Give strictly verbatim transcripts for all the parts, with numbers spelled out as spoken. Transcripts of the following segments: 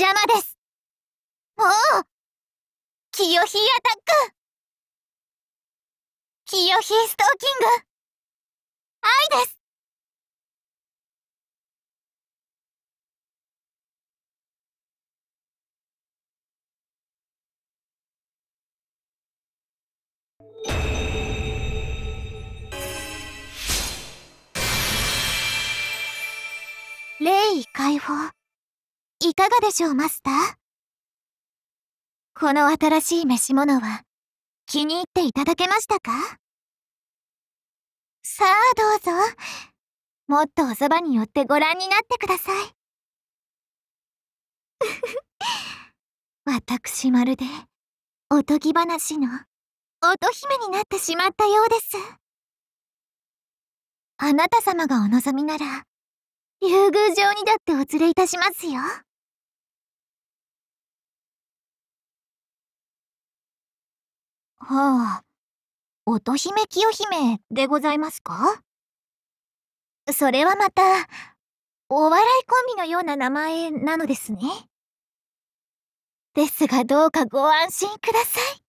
邪魔です。もうキヨヒーアタック、キヨヒーストーキング、愛です。霊異解放、いかがでしょうマスター。この新しい召し物は気に入っていただけましたか？さあどうぞ、もっとおそばに寄ってご覧になってください。私まるでおとぎ話の乙姫になってしまったようです。あなた様がお望みなら竜宮城にだってお連れいたしますよ。はあ、乙姫清姫でございますか？それはまたお笑いコンビのような名前なのですね。ですがどうかご安心ください。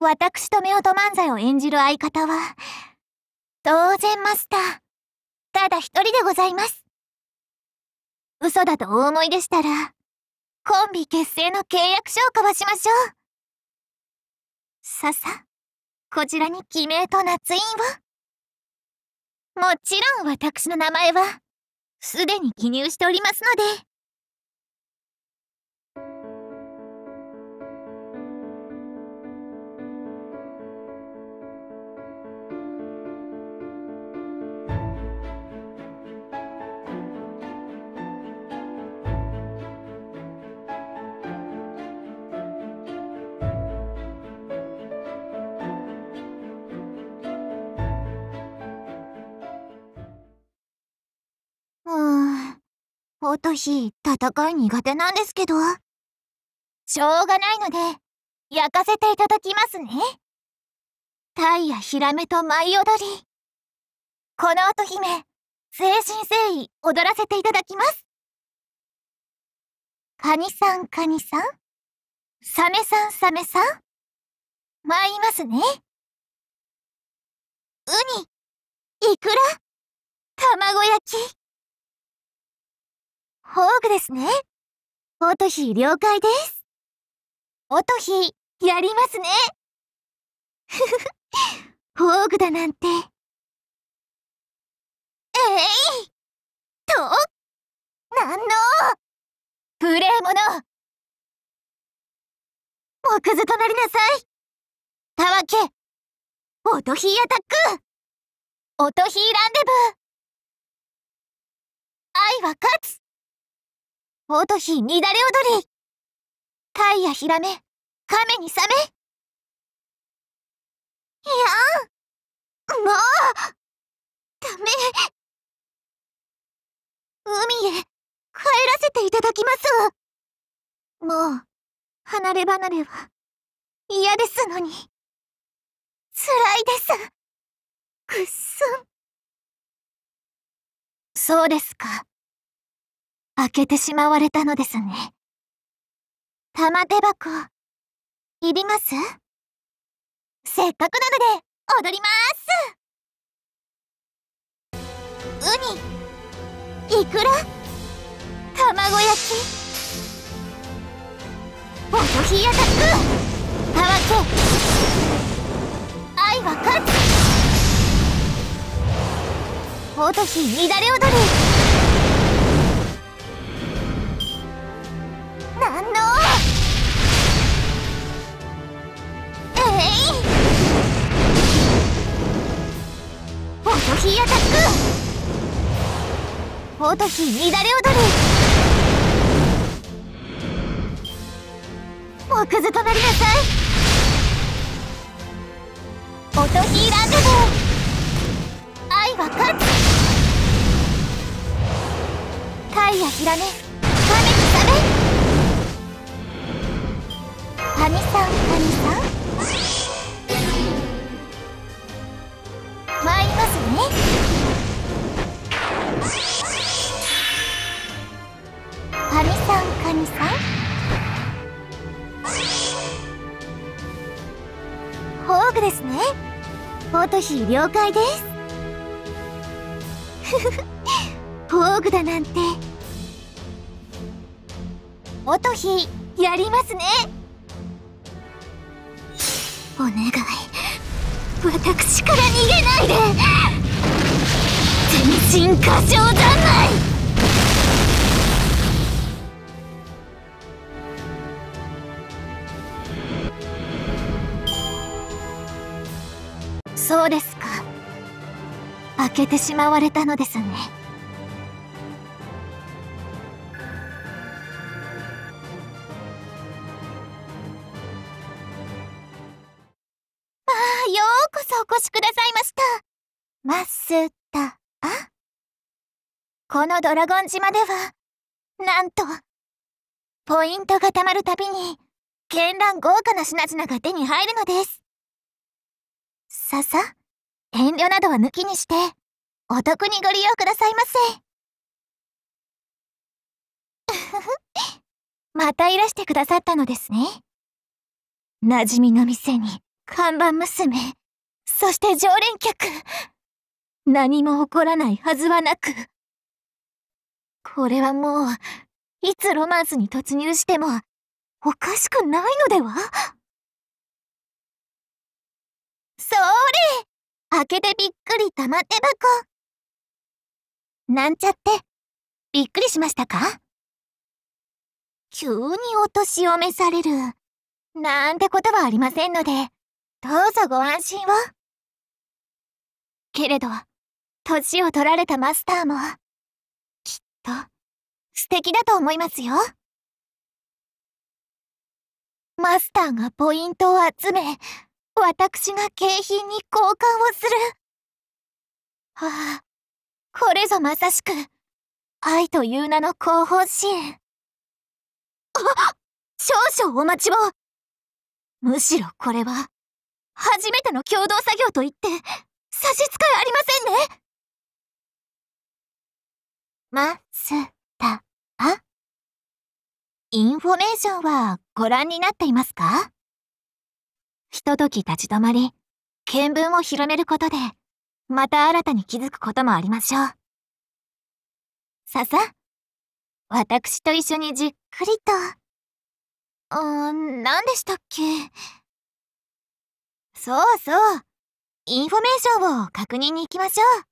私と夫婦漫才を演じる相方は当然マスターただ一人でございます。嘘だとお思いでしたらコンビ結成の契約書を交わしましょう。ささこちらに記名と捺印を。もちろん私の名前はすでに記入しておりますので。乙姫戦い苦手なんですけど、しょうがないので焼かせていただきますね。タイやヒラメと舞い踊り、この乙姫誠心誠意踊らせていただきます。カニさんカニさん、サメさんサメさん、舞いますね。ウニ、イクラ、卵焼き、宝具ですね。オトヒー了解です。オトヒーやりますね。ふふふ、宝具だなんて。えい、となんの無礼者、木図となりなさい。たわけオトヒーアタック、オトヒーランデブー、愛は勝つ、オトヒ乱れ踊り、タイやヒラメ、カメにサメ。いやん、もうダメ。海へ帰らせていただきます。もう離れ離れは嫌ですのに、つらいです。くっすん。そうですか、開けてしまわれたのですね。玉手箱、いります？せっかくなので踊ります。ウニ、イクラ、卵焼き、オトヒーアタック、たわけ、愛は勝つ、オトヒー乱れ踊り、なんの、えい、オトヒーアタック、オトヒー乱れ踊り、木図となりなさい。オトヒーランデブー、愛は勝つ、タイやヒラメ、カメにサメ。カニさんカニさん、参りますね。カニさんクですね。ポートヒー了解です。ふふふ、ポーグだなんて。ポートヒーやりますね。お願い、私から逃げないで。全身過剰じゃない。そうですか。開けてしまわれたのですね。まあ、ようこそお越しくださいました、マスター。このドラゴン島では、なんとポイントがたまるたびに絢爛豪華な品々が手に入るのです。ささ、遠慮などは抜きにして、お得にご利用くださいませ。またいらしてくださったのですね。馴染みの店に、看板娘、そして常連客。何も起こらないはずはなく。これはもう、いつロマンスに突入しても、おかしくないのでは？それ、開けてびっくり玉手箱なんちゃって。びっくりしましたか？急にお年を召されるなんてことはありませんので、どうぞご安心を。けれど年を取られたマスターもきっと素敵だと思いますよ。マスターがポイントを集め、私が景品に交換をする。はあ、これぞまさしく、愛という名の広報支援。あ、少々お待ちを。むしろこれは、初めての共同作業と言って、差し支えありませんね。マスター。インフォメーションはご覧になっていますか？ひととき立ち止まり、見聞を広めることで、また新たに気づくこともありましょう。ささ、私と一緒にじっくりと。うーん、何でしたっけ？そうそう、インフォメーションを確認に行きましょう。